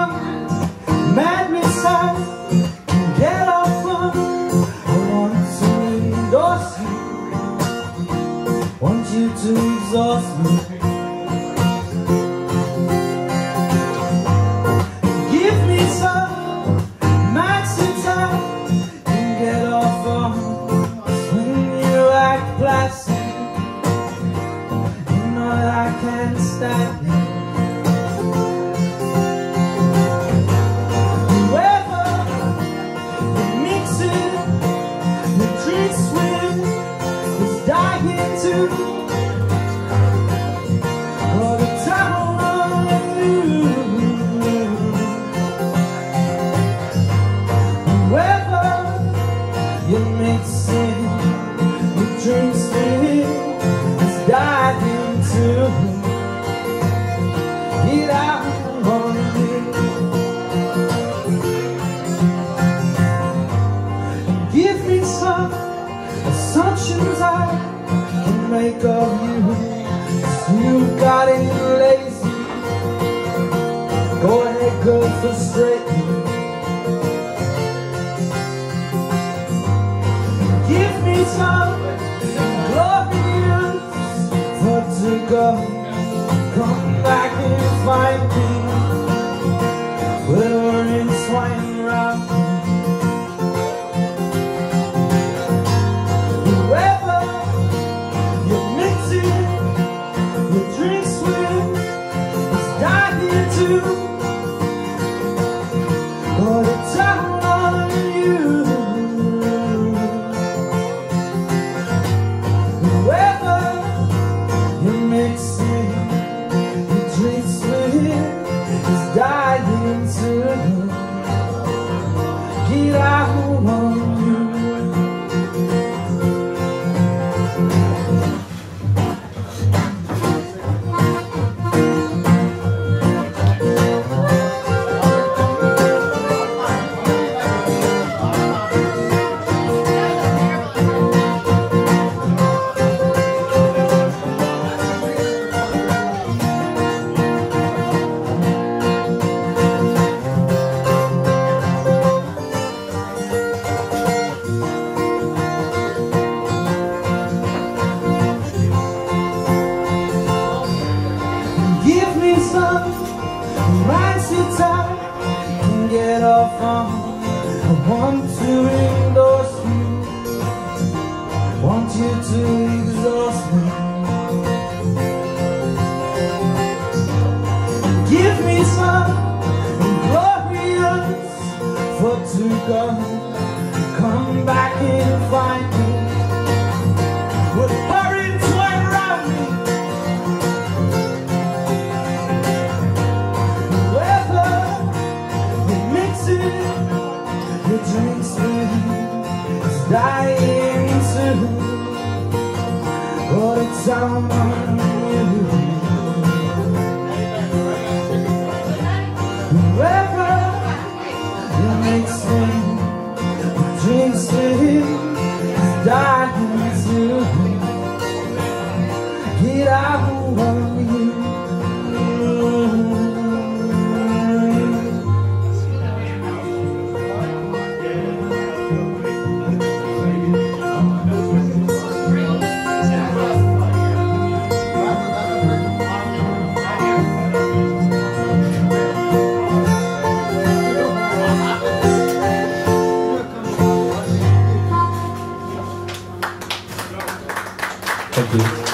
on, madness I can get off on. I want to endorse you, want you to exhaust me. Give me some maxi time, can get off on, swing you like plastic. You know I can't stand it. Give me some assumptions I can make of you. You've got it lazy, go ahead, go frustrate me. Give me some glorious for to go. Come back and find me, we're in swine round. I want to endorse you, want you to exhaust me. Give me some glorious for to go. Come back and find me, with her entwined around me. Whoever you mix it, your drinks with is dying soon. Got a town on you. Whoever you mix with, your drinks with is dying soon. Get out of you. Thank you.